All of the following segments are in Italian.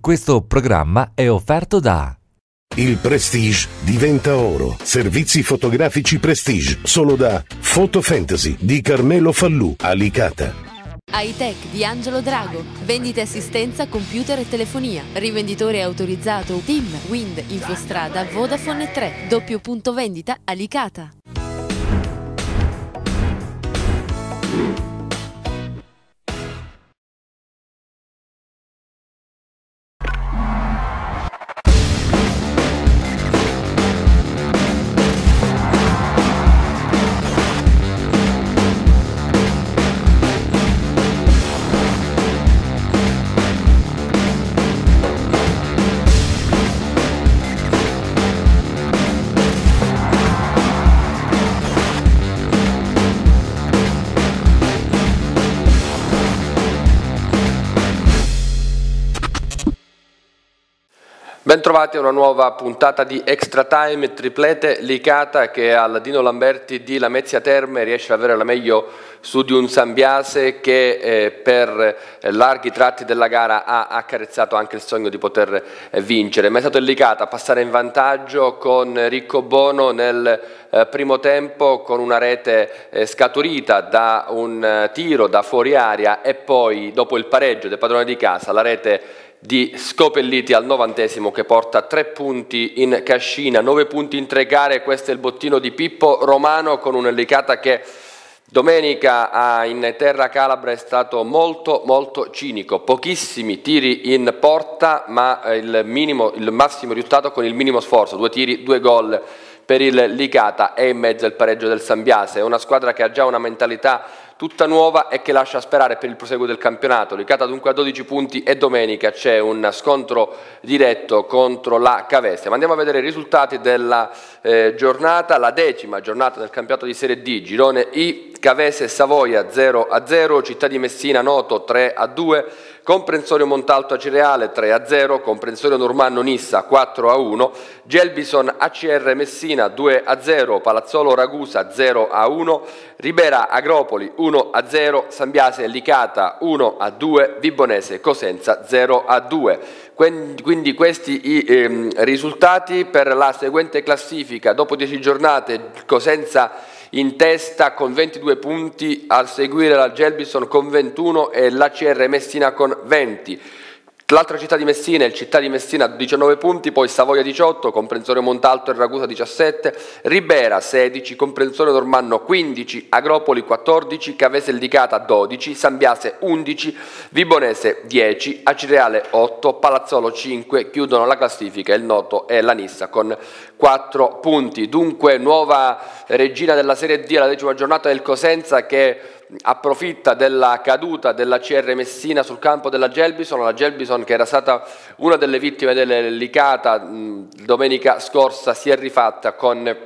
Questo programma è offerto da... Il Prestige diventa oro. Servizi fotografici Prestige, solo da Photo Fantasy di Carmelo Fallù, a Licata. Hi-Tech di Angelo Drago, vendita e assistenza computer e telefonia, rivenditore autorizzato TIM, Wind, Infostrada, Vodafone e 3, doppio punto vendita a Licata. Bentrovati a una nuova puntata di Extra Time, triplete Licata che al Dino Lamberti di Lamezia Terme riesce ad avere la meglio su di un Sambiase che per larghi tratti della gara ha accarezzato anche il sogno di poter vincere. Ma è stato il Licata a passare in vantaggio con Riccobono nel primo tempo, con una rete scaturita da un tiro da fuori aria, e poi dopo il pareggio del padrone di casa la rete Di Scopelliti al 90° che porta 3 punti in cascina, 9 punti in 3 gare. Questo è il bottino di Pippo Romano, con un Licata che domenica in terra calabra è stato molto cinico, pochissimi tiri in porta ma il massimo risultato con il minimo sforzo, 2 tiri, 2 gol per il Licata e in mezzo il pareggio del Sambiase. È una squadra che ha già una mentalità tutta nuova e che lascia sperare per il proseguo del campionato. Licata dunque a 12 punti e domenica c'è un scontro diretto contro la Cavese. Ma andiamo a vedere i risultati della giornata, la 10ª giornata del campionato di Serie D, girone I, Cavese Savoia 0-0, Città di Messina Noto 3-2, Comprensorio Montalto Acireale 3-0, Comprensorio Normanno Nissa 4-1, Gelbison ACR Messina 2-0, Palazzolo Ragusa 0-1, Ribera Agropoli 1-0, Sambiase Licata 1-2, Vibonese Cosenza 0-2. Quindi questi i risultati per la seguente classifica. Dopo 10 giornate Cosenza in testa con 22 punti, a seguire la Gelbison con 21 e l'ACR Messina con 20. L'altra città di Messina è il Città di Messina 19 punti, poi Savoia 18, Comprensorio Montalto e Ragusa 17, Ribera 16, Comprensorio Normanno 15, Agropoli 14, Cavese Licata 12, Sambiase 11, Vibonese 10, Acireale 8, Palazzolo 5, chiudono la classifica il Noto e la Nissa con 4 punti. Dunque nuova regina della Serie D alla 10ª giornata del Cosenza, che approfitta della caduta della CR Messina sul campo della Gelbison, la Gelbison che era stata una delle vittime del Licata domenica scorsa si è rifatta con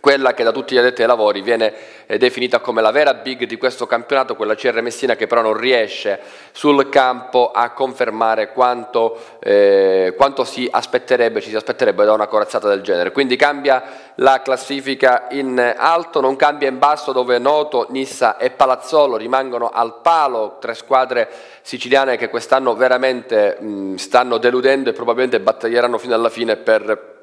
quella che da tutti gli addetti ai lavori viene definita come la vera big di questo campionato, quella ACR Messina che però non riesce sul campo a confermare quanto ci si aspetterebbe da una corazzata del genere. Quindi cambia la classifica in alto, non cambia in basso, dove Noto, Nissa e Palazzolo rimangono al palo, 3 squadre siciliane che quest'anno veramente stanno deludendo e probabilmente battaglieranno fino alla fine per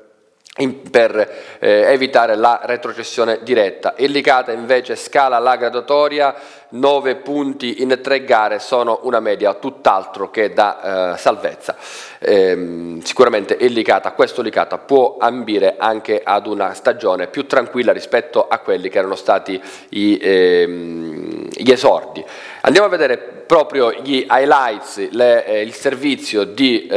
evitare la retrocessione diretta. Il Licata invece scala la graduatoria, 9 punti in 3 gare sono una media tutt'altro che da salvezza. Sicuramente questo Licata può ambire anche ad una stagione più tranquilla rispetto a quelli che erano stati gli esordi. Andiamo a vedere proprio gli highlights, il servizio di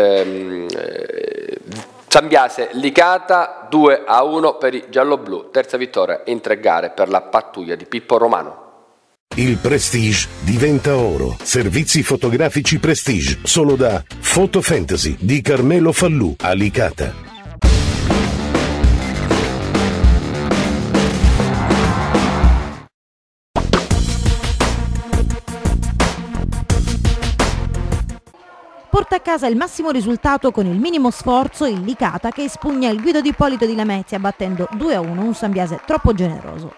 Sambiase Licata, 2-1 per i gialloblu, terza vittoria in 3 gare per la pattuglia di Pippo Romano. Il Prestige diventa oro. Servizi fotografici Prestige, solo da Photo Fantasy di Carmelo Fallù, a Licata. A casa il massimo risultato con il minimo sforzo il Licata, che espugna il Guido D'Ippolito di Lamezia battendo 2-1 un Sambiase troppo generoso.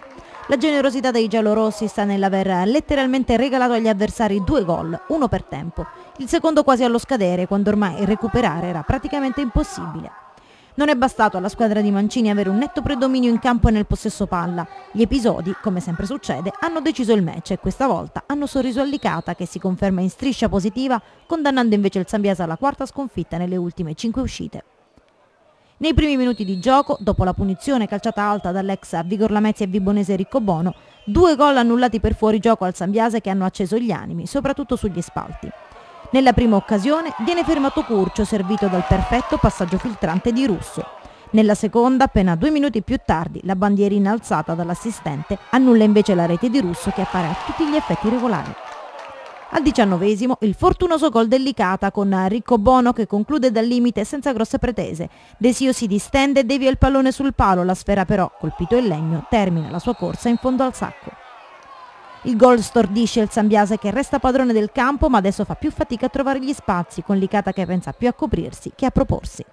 La generosità dei giallorossi sta nell'aver letteralmente regalato agli avversari 2 gol, uno per tempo, il secondo quasi allo scadere, quando ormai recuperare era praticamente impossibile. Non è bastato alla squadra di Mancini avere un netto predominio in campo e nel possesso palla. Gli episodi, come sempre succede, hanno deciso il match e questa volta hanno sorriso a Licata, che si conferma in striscia positiva, condannando invece il Sambiase alla 4ª sconfitta nelle ultime 5 uscite. Nei primi minuti di gioco, dopo la punizione calciata alta dall'ex Vigor Lamezia e Vibonese Riccobono, 2 gol annullati per fuorigioco al Sambiase che hanno acceso gli animi, soprattutto sugli spalti. Nella prima occasione viene fermato Curcio, servito dal perfetto passaggio filtrante di Russo. Nella seconda, appena 2 minuti più tardi, la bandierina alzata dall'assistente annulla invece la rete di Russo, che appare a tutti gli effetti regolare. Al 19° il fortunoso gol del Licata con Riccobono che conclude dal limite senza grosse pretese. Desio si distende e devia il pallone sul palo, la sfera però, colpito il legno, termina la sua corsa in fondo al sacco. Il gol stordisce il Sambiase che resta padrone del campo, ma adesso fa più fatica a trovare gli spazi, con Licata che pensa più a coprirsi che a proporsi.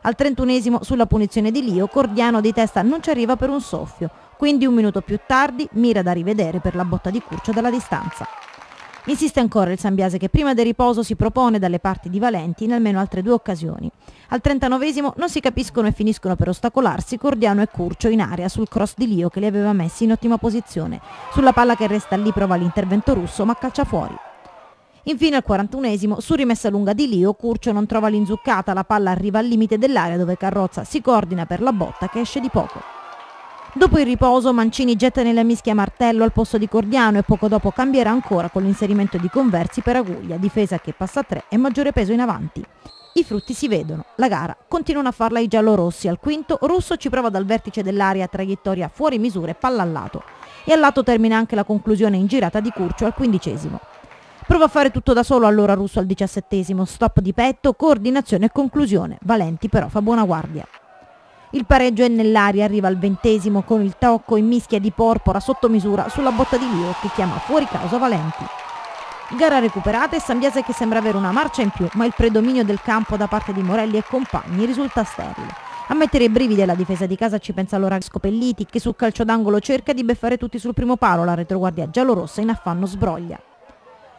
Al 31° sulla punizione di Lio, Cordiano di testa non ci arriva per un soffio, quindi 1 minuto più tardi mira da rivedere per la botta di Curcio dalla distanza. Insiste ancora il Sambiase che prima del riposo si propone dalle parti di Valenti in almeno altre 2 occasioni. Al 39° non si capiscono e finiscono per ostacolarsi Cordiano e Curcio in area sul cross di Lio che li aveva messi in ottima posizione. Sulla palla che resta lì prova l'intervento Russo ma calcia fuori. Infine al 41° su rimessa lunga di Lio, Curcio non trova l'inzuccata, la palla arriva al limite dell'area dove Carrozza si coordina per la botta che esce di poco. Dopo il riposo Mancini getta nella mischia Martello al posto di Cordiano e poco dopo cambierà ancora con l'inserimento di Conversi per Aguglia, difesa che passa a 3 e maggiore peso in avanti. I frutti si vedono, la gara continuano a farla i giallorossi. Al 5° Russo ci prova dal vertice dell'area, traiettoria fuori misura e palla al lato. E al lato termina anche la conclusione in girata di Curcio al 15°. Prova a fare tutto da solo allora Russo al 17°, stop di petto, coordinazione e conclusione. Valenti però fa buona guardia. Il pareggio è nell'aria, arriva al 20° con il tocco in mischia di Porpora sotto misura sulla botta di Lio che chiama fuori causa Valenti. Gara recuperata e Sambiase che sembra avere una marcia in più, ma il predominio del campo da parte di Morelli e compagni risulta sterile. A mettere i brividi alla difesa di casa ci pensa allora Di Scopelliti che sul calcio d'angolo cerca di beffare tutti sul primo palo, la retroguardia giallorossa in affanno sbroglia.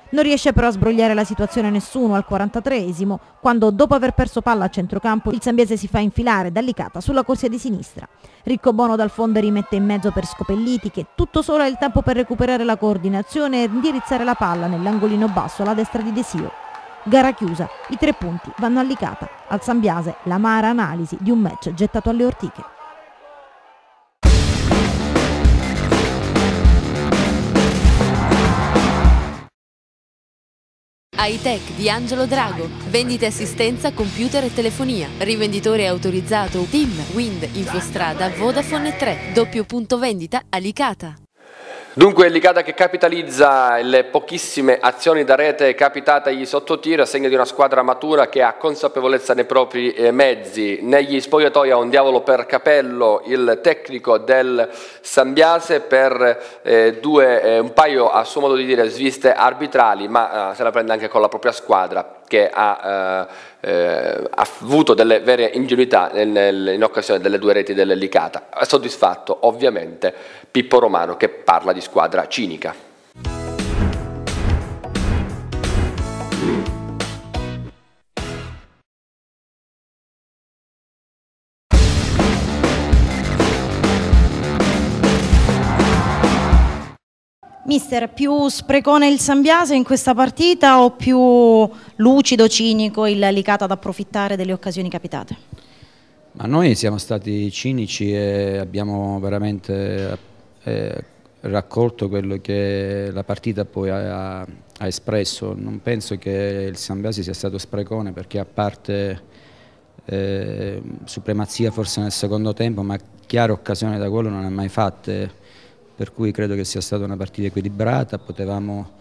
Non riesce però a sbrogliare la situazione nessuno al 43°, quando dopo aver perso palla a centrocampo il Sambiase si fa infilare da Licata sulla corsia di sinistra. Riccobono dal fondo rimette in mezzo per Scopelliti che tutto solo ha il tempo per recuperare la coordinazione e indirizzare la palla nell'angolino basso alla destra di Desio. Gara chiusa, i 3 punti vanno a Licata, al Sambiase l'amara analisi di un match gettato alle ortiche. Hi-Tech di Angelo Drago, vendita e assistenza computer e telefonia, rivenditore autorizzato TIM, Wind, Infostrada, Vodafone e 3, www.vendita a Licata. Dunque Licata che capitalizza le pochissime azioni da rete capitate agli sottotiro, a segno di una squadra matura che ha consapevolezza nei propri mezzi. Negli spogliatoi ha un diavolo per capello il tecnico del Sambiase per un paio, a suo modo di dire, sviste arbitrali, ma se la prende anche con la propria squadra che ha avuto delle vere ingenuità in occasione delle 2 reti dell'Licata. Soddisfatto ovviamente Pippo Romano che parla di squadra cinica. Mister, più sprecone il Sambiase in questa partita o più lucido, cinico il Licata ad approfittare delle occasioni capitate? Ma noi siamo stati cinici e abbiamo veramente raccolto quello che la partita poi ha espresso. Non penso che il Sambiase sia stato sprecone, perché a parte supremazia forse nel secondo tempo, ma chiare occasioni da quello non ne ha mai fatte. Per cui credo che sia stata una partita equilibrata, potevamo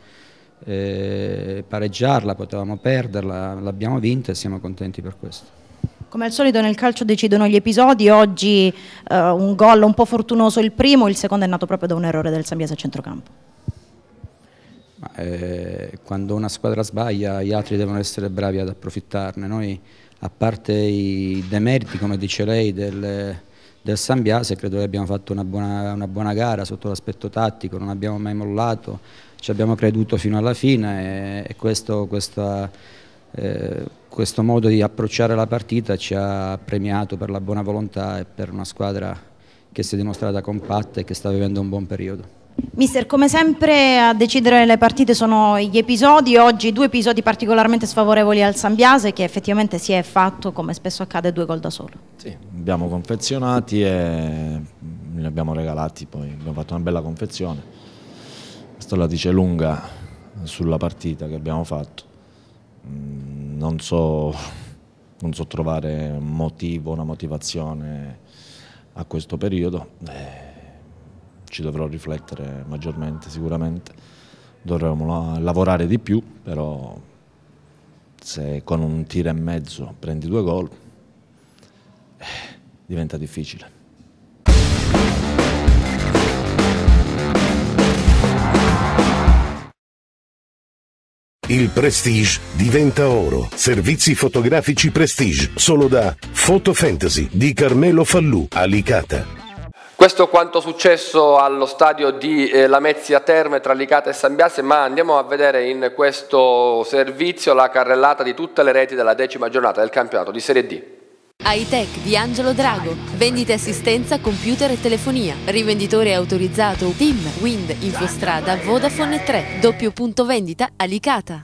pareggiarla, potevamo perderla, l'abbiamo vinta e siamo contenti per questo. Come al solito nel calcio decidono gli episodi, oggi un gol un po' fortunoso il primo, il secondo è nato proprio da un errore del Sambiase a centrocampo. Ma, quando una squadra sbaglia gli altri devono essere bravi ad approfittarne. Noi, a parte i demeriti, come dice lei, del del Sambiase, credo che abbiamo fatto una buona gara sotto l'aspetto tattico, non abbiamo mai mollato, ci abbiamo creduto fino alla fine e questo modo di approcciare la partita ci ha premiato per la buona volontà e per una squadra che si è dimostrata compatta e che sta vivendo un buon periodo. Mister, come sempre a decidere le partite sono gli episodi, oggi due episodi particolarmente sfavorevoli al Sambiase che effettivamente si è fatto, come spesso accade, 2 gol da solo. Sì, abbiamo confezionati e li abbiamo regalati, poi abbiamo fatto una bella confezione. Questo la dice lunga sulla partita che abbiamo fatto. Non so trovare un motivo, una motivazione a questo periodo. Ci dovrò riflettere maggiormente, sicuramente dovremo lavorare di più, però se con un tiro e mezzo prendi 2 gol diventa difficile. Il Prestige diventa oro. Servizi fotografici Prestige solo da Photo Fantasy di Carmelo Fallù a Licata. Questo quanto successo allo stadio di Lamezia Terme tra Licata e Sambiase, ma andiamo a vedere in questo servizio la carrellata di tutte le reti della 10ª giornata del campionato di Serie D. Hi-Tech di Angelo Drago, vendita e assistenza computer e telefonia, rivenditore autorizzato TIM, Wind, Infostrada, Vodafone 3, doppio punto vendita a Licata.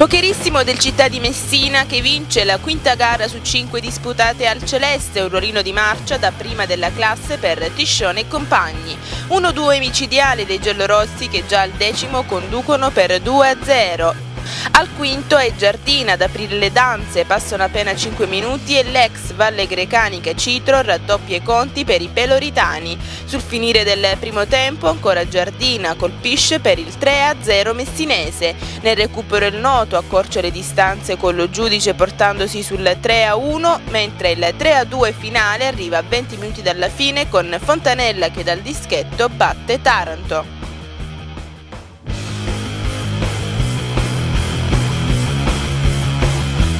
Pocherissimo del Città di Messina che vince la 5ª gara su 5 disputate al Celeste, un ruolino di marcia da prima della classe per Tiscione e compagni. 1-2 micidiale dei giallorossi che già al 10º conducono per 2-0. Al 5º è Giardina ad aprire le danze, passano appena 5 minuti e l'ex Valle Grecanica Citro raddoppia i conti per i peloritani. Sul finire del primo tempo ancora Giardina colpisce per il 3-0 messinese. Nel recupero il Noto accorcia le distanze con lo Giudice portandosi sul 3-1, mentre il 3-2 finale arriva a 20 minuti dalla fine con Fontanella che dal dischetto batte Taranto.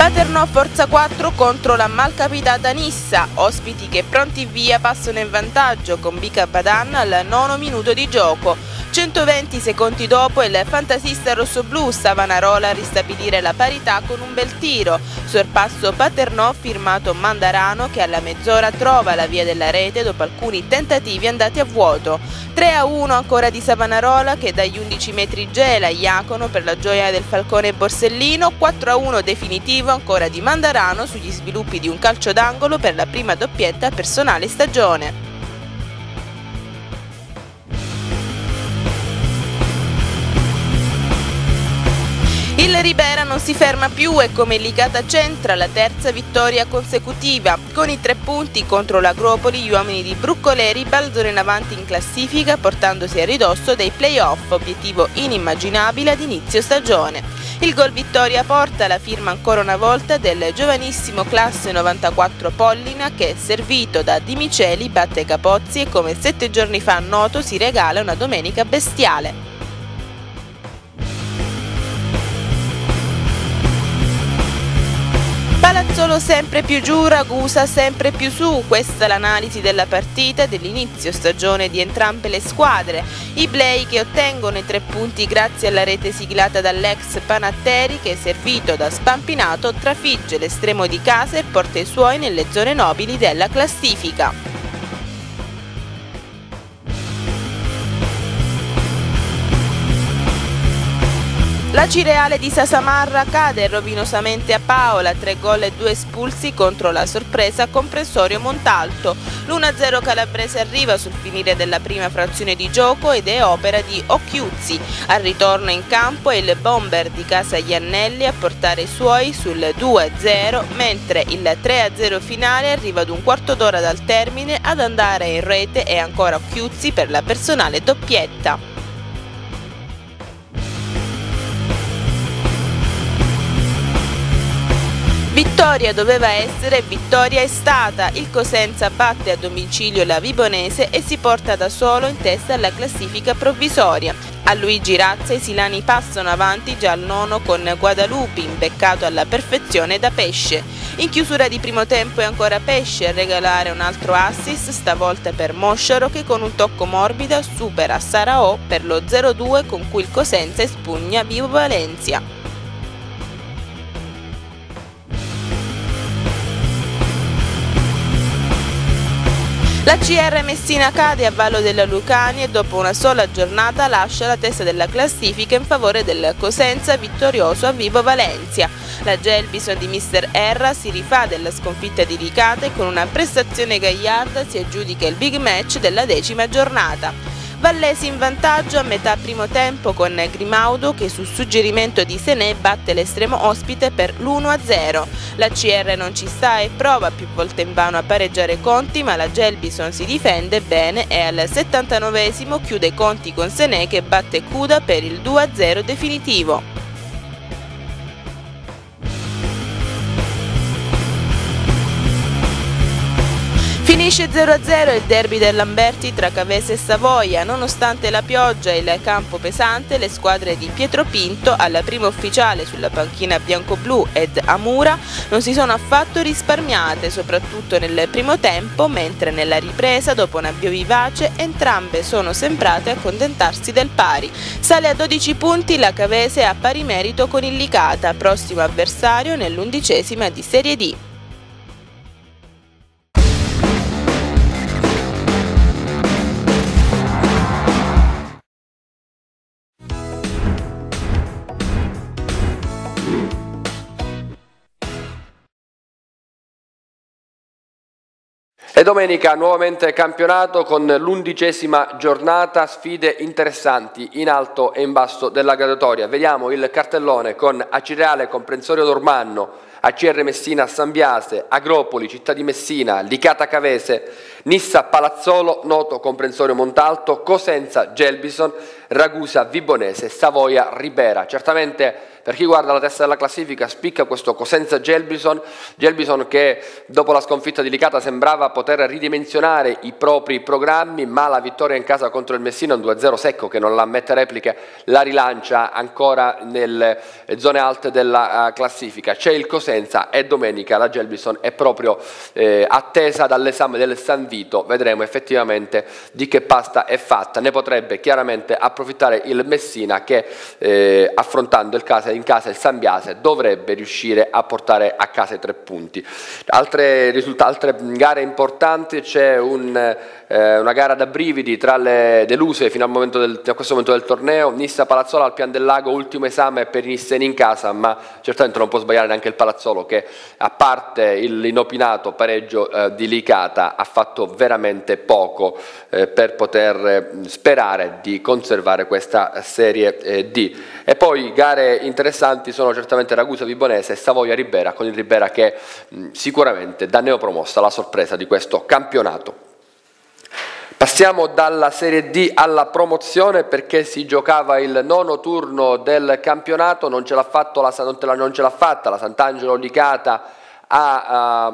Paternò Forza 4 contro la malcapitata Nissa, ospiti che pronti via passano in vantaggio con Bica Badan al 9° minuto di gioco. 120 secondi dopo il fantasista rossoblù Savanarola a ristabilire la parità con un bel tiro. Sorpasso Paternò firmato Mandarano che alla mezz'ora trova la via della rete dopo alcuni tentativi andati a vuoto. 3-1 ancora di Savanarola che dagli 11 metri gela Iacono per la gioia del Falcone Borsellino, 4-1 definitivo ancora di Mandarano sugli sviluppi di un calcio d'angolo per la prima doppietta personale stagione. Il Ribera non si ferma più e come Licata centra la 3ª vittoria consecutiva. Con i 3 punti contro l'Agropoli gli uomini di Bruccoleri balzano in avanti in classifica portandosi a ridosso dei play-off, obiettivo inimmaginabile ad inizio stagione. Il gol vittoria porta la firma ancora una volta del giovanissimo classe 94 Pollina che, servito da Di Miceli, batte Capozzi e come 7 giorni fa a Noto si regala una domenica bestiale. Palazzolo sempre più giù, Ragusa sempre più su, questa è l'analisi della partita dell'inizio stagione di entrambe le squadre. I Blei che ottengono i 3 punti grazie alla rete siglata dall'ex Panatteri che, servito da Spampinato, trafigge l'estremo di casa e porta i suoi nelle zone nobili della classifica. L'Acireale di Sasamarra cade rovinosamente a Paola, 3 gol e 2 espulsi contro la sorpresa Comprensorio Montalto. L'1-0 calabrese arriva sul finire della prima frazione di gioco ed è opera di Occhiuzzi. Al ritorno in campo è il bomber di casa Iannelli a portare i suoi sul 2-0, mentre il 3-0 finale arriva ad un quarto d'ora dal termine, ad andare in rete e ancora Occhiuzzi per la personale doppietta. Vittoria doveva essere, vittoria è stata. Il Cosenza batte a domicilio la Vibonese e si porta da solo in testa alla classifica provvisoria. A Luigi Razza i silani passano avanti già al nono con Guadalupi, imbeccato alla perfezione da Pesce. In chiusura di primo tempo è ancora Pesce a regalare un altro assist, stavolta per Mosciaro, che con un tocco morbido supera Sarao per lo 0-2 con cui il Cosenza espugna Vivo Valencia. L'ACR Messina cade a Vallo della Lucania e dopo una sola giornata lascia la testa della classifica in favore del Cosenza, vittorioso a Vibo Valencia. La Gelbison di Mr. Erra si rifà della sconfitta di Licata e con una prestazione gagliarda si aggiudica il big match della 10ª giornata. Vallesi in vantaggio a metà primo tempo con Grimaudo che sul suggerimento di Senè batte l'estremo ospite per l'1-0. L'ACR non ci sta e prova più volte in vano a pareggiare conti, ma la Gelbison si difende bene e al 79esimo chiude i conti con Senè che batte Cuda per il 2-0 definitivo. Finisce 0-0 il derby del Lamberti tra Cavese e Savoia. Nonostante la pioggia e il campo pesante, le squadre di Pietro Pinto, alla prima ufficiale sulla panchina bianco-blu ed Amura, non si sono affatto risparmiate, soprattutto nel primo tempo, mentre nella ripresa, dopo un avvio vivace, entrambe sono sembrate accontentarsi del pari. Sale a 12 punti la Cavese a pari merito con il Licata, prossimo avversario nell'11ª di Serie D. E domenica nuovamente campionato con l'11ª giornata, sfide interessanti in alto e in basso della graduatoria. Vediamo il cartellone con Acireale, Comprensorio Normanno, ACR Messina, Sambiase, Agropoli, Città di Messina, Licata Cavese, Nissa, Palazzolo, Noto, Comprensorio Montalto, Cosenza, Gelbison, Ragusa, Vibonese, Savoia, Ribera. Certamente per chi guarda la testa della classifica spicca questo Cosenza Gelbison che dopo la sconfitta di Licata sembrava poter ridimensionare i propri programmi, ma la vittoria in casa contro il Messina, un 2-0 secco che non ammette repliche, la rilancia ancora nelle zone alte della classifica. C'è il Cosenza e domenica la Gelbison è proprio attesa dall'esame del San Vito, vedremo effettivamente di che pasta è fatta. Ne potrebbe chiaramente approfittare il Messina che affrontando il caso in casa il Sambiase dovrebbe riuscire a portare a casa i 3 punti. Altre gare importanti, c'è una gara da brividi tra le deluse fino al momento a questo momento del torneo. Nissa Palazzolo al Pian del Lago, ultimo esame per i nisseni in casa, ma certamente non può sbagliare neanche il Palazzolo che a parte l'inopinato pareggio di Licata ha fatto veramente poco per poter sperare di conservare questa serie D. E poi gare interessanti sono certamente Ragusa, Vibonese e Savoia, Ribera, con il Ribera che sicuramente da neopromossa la sorpresa di questo campionato. Passiamo dalla Serie D alla promozione perché si giocava il 9° turno del campionato, non ce l'ha fatta la Sant'Angelo Licata a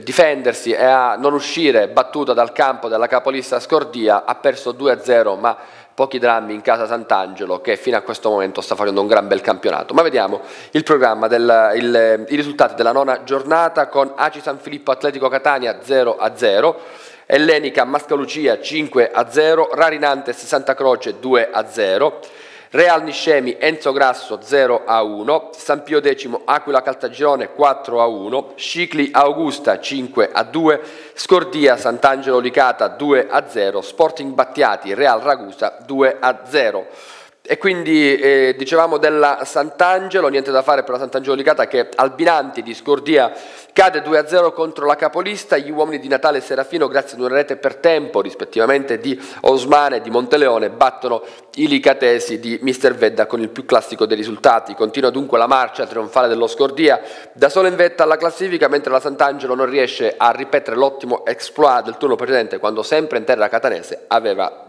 difendersi e a non uscire battuta dal campo della capolista Scordia, ha perso 2-0, ma pochi drammi in casa Sant'Angelo che fino a questo momento sta facendo un gran bel campionato. Ma vediamo il programma, i risultati della 9ª giornata con Aci San Filippo Atletico Catania 0-0. Ellenica Mascalucia 5-0, Rarinantes Santa Croce 2-0, Real Niscemi Enzo Grasso 0-1, San Pio X Aquila Caltagirone 4-1, Scicli Augusta 5-2, Scordia Sant'Angelo Licata 2-0, Sporting Battiati Real Ragusa 2-0. E quindi dicevamo della Sant'Angelo, niente da fare per la Sant'Angelo Licata che Albinanti di Scordia cade 2-0 contro la capolista. Gli uomini di Natale e Serafino, grazie ad una rete per tempo rispettivamente di Osmane e di Monteleone, battono i licatesi di Mister Vedda con il più classico dei risultati. Continua dunque la marcia trionfale dello Scordia, da solo in vetta alla classifica, mentre la Sant'Angelo non riesce a ripetere l'ottimo exploit del turno precedente, quando sempre in terra catanese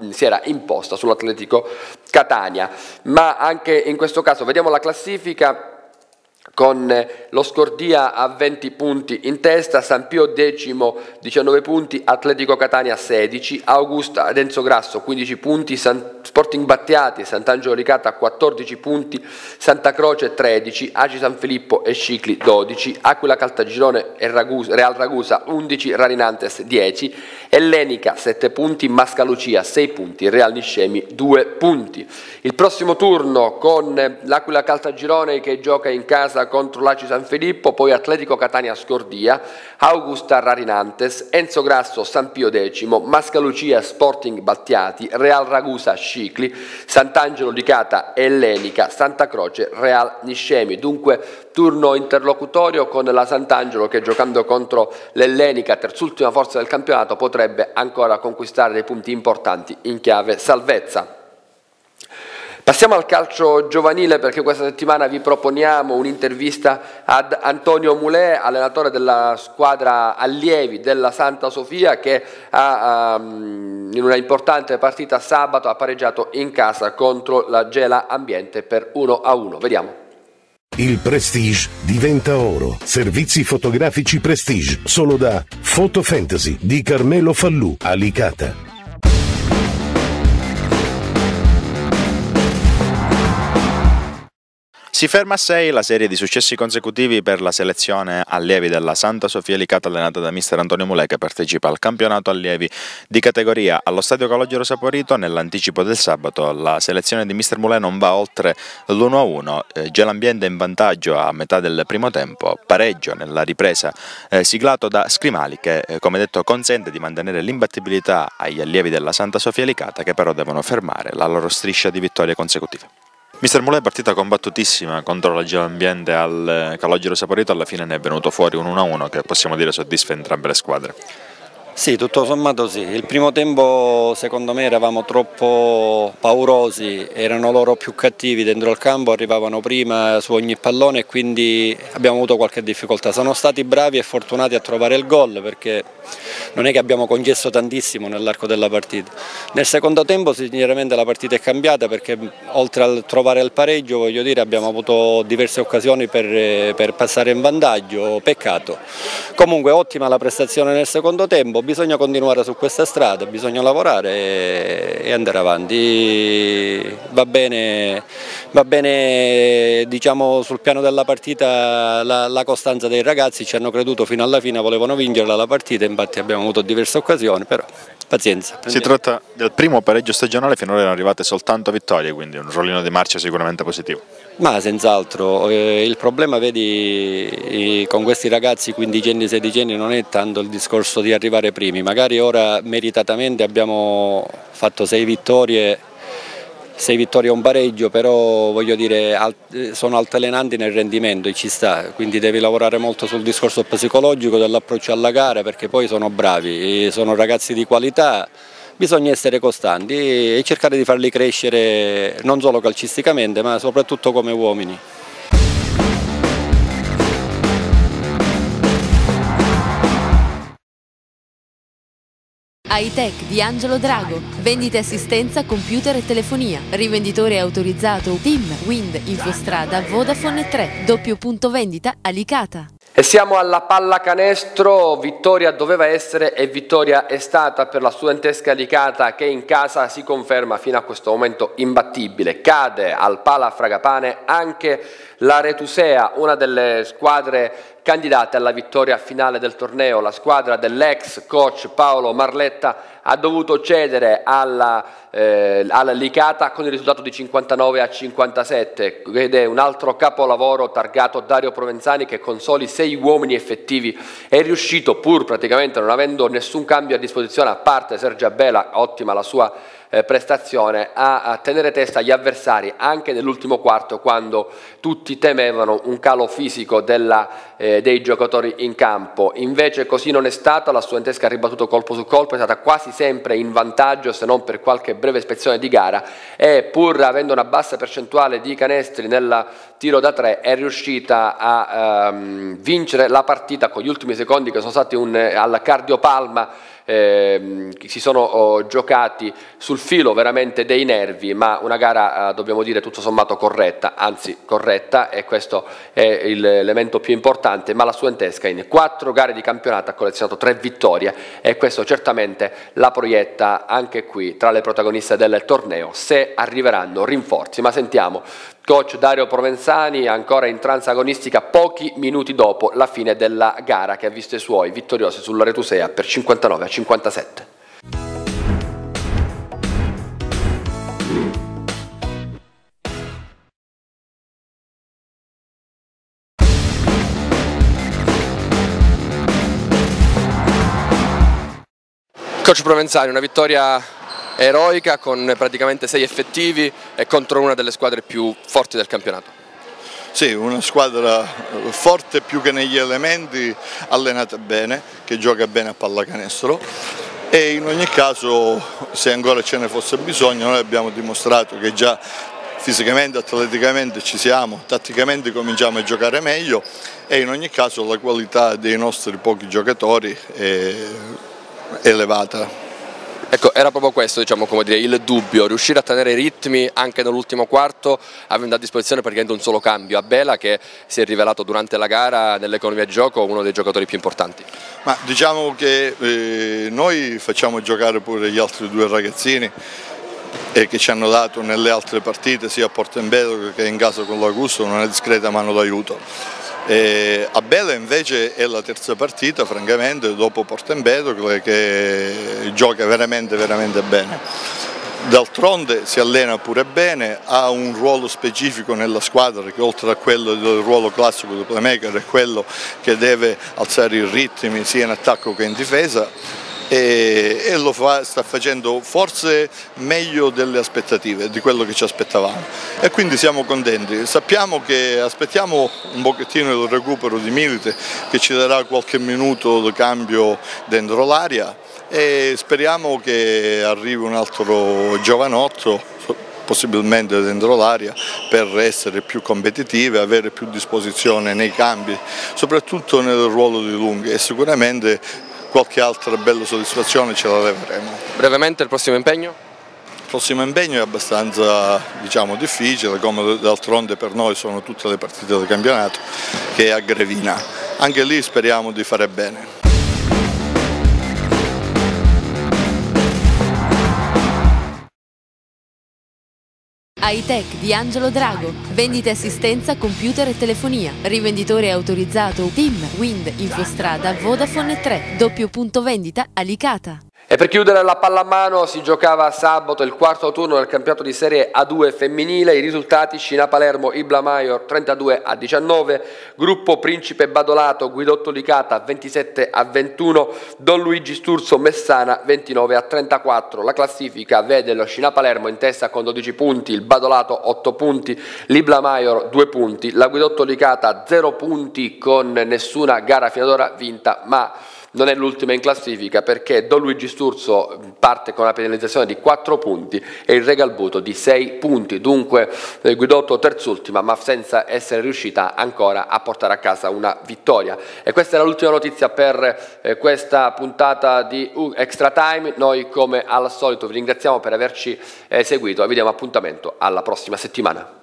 si era imposta sull'Atletico Catania. Ma anche in questo caso vediamo la classifica. con lo Scordia a 20 punti in testa, San Pio X 19 punti, Atletico Catania 16, Augusta Renzo Grasso 15 punti, Sporting Battiati, Sant'Angelo Licata 14 punti, Santa Croce 13, Aci San Filippo e Scicli 12, Aquila Caltagirone e Real Ragusa 11, Rarinantes 10, Ellenica 7 punti, Mascalucia 6 punti, Real Niscemi 2 punti. Il prossimo turno con l'Aquila Caltagirone che gioca in casa contro l'Aci San Filippo, poi Atletico Catania Scordia, Augusta Rarinantes, Enzo Grasso San Pio X, Mascalucia Sporting Battiati, Real Ragusa Scicli, Sant'Angelo Licata Ellenica, Santa Croce Real Niscemi. Dunque turno interlocutorio con la Sant'Angelo che, giocando contro l'Ellenica, terz'ultima forza del campionato, potrebbe ancora conquistare dei punti importanti in chiave salvezza. Passiamo al calcio giovanile, perché questa settimana vi proponiamo un'intervista ad Antonio Mulè, allenatore della squadra allievi della Santa Sofia, che ha, in una importante partita sabato ha pareggiato in casa contro la Gela Ambiente per 1-1. Vediamo. Il Prestige diventa oro. Servizi fotografici Prestige, solo da Photo Fantasy di Carmelo Fallù a Licata. Si ferma a 6 la serie di successi consecutivi per la selezione allievi della Santa Sofia Licata, allenata da mister Antonio Mulè, che partecipa al campionato allievi di categoria. Allo stadio Calogero Saporito, nell'anticipo del sabato, la selezione di mister Mulè non va oltre l'1-1. Gelambiente in vantaggio a metà del primo tempo, pareggio nella ripresa siglato da Scrimali, che come detto consente di mantenere l'imbattibilità agli allievi della Santa Sofia Licata, che però devono fermare la loro striscia di vittorie consecutive. Mister Mulè è partita combattutissima contro la Gelambiente al Calogero Saporito, alla fine ne è venuto fuori un 1-1 che possiamo dire soddisfa entrambe le squadre. Sì, tutto sommato sì. Il primo tempo secondo me eravamo troppo paurosi, erano loro più cattivi dentro il campo, arrivavano prima su ogni pallone e quindi abbiamo avuto qualche difficoltà. Sono stati bravi e fortunati a trovare il gol, perché non è che abbiamo concesso tantissimo nell'arco della partita. Nel secondo tempo sinceramente la partita è cambiata, perché oltre a trovare il pareggio, voglio dire, abbiamo avuto diverse occasioni per passare in vantaggio, peccato. Comunque ottima la prestazione nel secondo tempo. Bisogna continuare su questa strada, bisogna lavorare e andare avanti. Va bene, diciamo, sul piano della partita la costanza dei ragazzi, ci hanno creduto fino alla fine, volevano vincerla la partita, infatti abbiamo avuto diverse occasioni, però pazienza. Si tratta del primo pareggio stagionale, finora erano arrivate soltanto vittorie, quindi un rollino di marcia sicuramente positivo. Ma senz'altro, il problema, vedi, con questi ragazzi 15enni, 16enni, non è tanto il discorso di arrivare primi, magari ora meritatamente abbiamo fatto 6 vittorie e un pareggio, però voglio dire sono altalenanti nel rendimento e ci sta, quindi devi lavorare molto sul discorso psicologico dell'approccio alla gara, perché poi sono bravi, sono ragazzi di qualità. Bisogna essere costanti e cercare di farli crescere non solo calcisticamente, ma soprattutto come uomini. Hi-Tech di Angelo Drago, vendita e assistenza computer e telefonia, rivenditore autorizzato TIM, Wind, Infostrada, Vodafone 3, doppio punto vendita a Licata. E siamo alla pallacanestro. Vittoria doveva essere e vittoria è stata per la studentesca Licata, che in casa si conferma fino a questo momento imbattibile. Cade al pala Fragapane anche la Retusea, una delle squadre candidate alla vittoria finale del torneo. La squadra dell'ex coach Paolo Marletta ha dovuto cedere alla Licata con il risultato di 59-57, ed è un altro capolavoro targato Dario Provenzani, che con soli 6 uomini effettivi è riuscito, pur praticamente non avendo nessun cambio a disposizione a parte Sergio Abela, ottima la sua prestazione, a tenere testa agli avversari anche nell'ultimo quarto, quando tutti temevano un calo fisico dei giocatori in campo. Invece così non è stato, la studentesca ha ribattuto colpo su colpo, è stata quasi sempre in vantaggio, se non per qualche breve spezzone di gara, e pur avendo una bassa percentuale di canestri nel tiro da 3 è riuscita a vincere la partita con gli ultimi secondi, che sono stati alla cardiopalma, si sono giocati sul filo veramente dei nervi, ma una gara dobbiamo dire tutto sommato corretta, anzi corretta, e questo è l'elemento più importante. Ma la Suentesca in 4 gare di campionato ha collezionato 3 vittorie e questo certamente la proietta anche qui tra le protagoniste del torneo, se arriveranno rinforzi. Ma sentiamo coach Dario Provenzani ancora in trance agonistica pochi minuti dopo la fine della gara, che ha visto i suoi vittoriosi sulla Retusea per 59-57. Coach Provenzani, una vittoria eroica con praticamente 6 effettivi e contro una delle squadre più forti del campionato. Sì, una squadra forte più che negli elementi, allenata bene, che gioca bene a pallacanestro, e in ogni caso, se ancora ce ne fosse bisogno, noi abbiamo dimostrato che già fisicamente, atleticamente ci siamo, tatticamente cominciamo a giocare meglio, e in ogni caso la qualità dei nostri pochi giocatori è elevata. Ecco, era proprio questo, diciamo, come dire, il dubbio, riuscire a tenere i ritmi anche nell'ultimo quarto, avendo a disposizione praticamente un solo cambio, Abela, che si è rivelato durante la gara nell'economia di gioco uno dei giocatori più importanti. Ma diciamo che noi facciamo giocare pure gli altri 2 ragazzini che ci hanno dato nelle altre partite, sia a Porto Empedocle che in casa con l'Augusto, una discreta mano d'aiuto. Abela invece è la terza partita, francamente, dopo Porto Empedocle, che gioca veramente bene. D'altronde si allena pure bene, ha un ruolo specifico nella squadra, che oltre a quello del ruolo classico del playmaker è quello che deve alzare i ritmi sia in attacco che in difesa, e lo fa, sta facendo forse meglio delle aspettative, di quello che ci aspettavamo, e quindi siamo contenti. Sappiamo che aspettiamo un pochettino il recupero di Milite, che ci darà qualche minuto di cambio dentro l'area, e speriamo che arrivi un altro giovanotto possibilmente dentro l'area per essere più competitive, avere più disposizione nei cambi, soprattutto nel ruolo di lunghi, e sicuramente qualche altra bella soddisfazione ce la leveremo. Brevemente il prossimo impegno? Il prossimo impegno è abbastanza, diciamo, difficile, come d'altronde per noi sono tutte le partite del campionato, che è a Grevina. Anche lì speriamo di fare bene. Hi-Tech di Angelo Drago, vendita e assistenza computer e telefonia, rivenditore autorizzato TIM, Wind, Infostrada, Vodafone 3, doppio punto vendita a Licata. E per chiudere la pallamano si giocava sabato il quarto turno del campionato di Serie A2 femminile. I risultati: Scina Palermo, Ibla Maior 32-19, Gruppo Principe Badolato, Guidotto Licata 27-21, Don Luigi Sturzo Messana 29-34. La classifica vede lo Scina Palermo in testa con 12 punti, il Badolato 8 punti, l'Ibla Maior 2 punti, la Guidotto Licata 0 punti con nessuna gara fino ad ora vinta, ma non è l'ultima in classifica, perché Don Luigi Sturzo parte con una penalizzazione di 4 punti e il Regalbuto di 6 punti, dunque Guidotto terzultima, ma senza essere riuscita ancora a portare a casa una vittoria. E questa era l'ultima notizia per questa puntata di Extra Time. Noi, come al solito, vi ringraziamo per averci seguito e vi diamo appuntamento alla prossima settimana.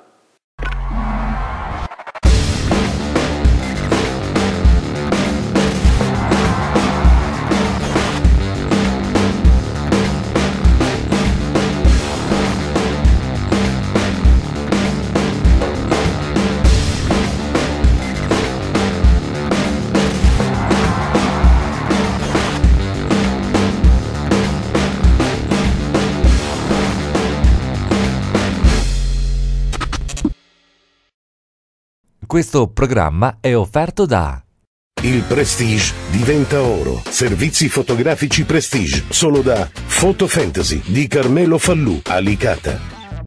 Questo programma è offerto da Il Prestige diventa oro. Servizi fotografici Prestige, solo da Photo Fantasy di Carmelo Fallù, Alicata.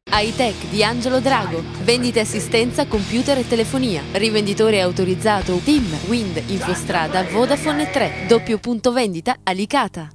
Hi-Tech di Angelo Drago, vendita e assistenza computer e telefonia, rivenditore autorizzato TIM, Wind, Infostrada, Vodafone 3, doppio punto vendita Alicata.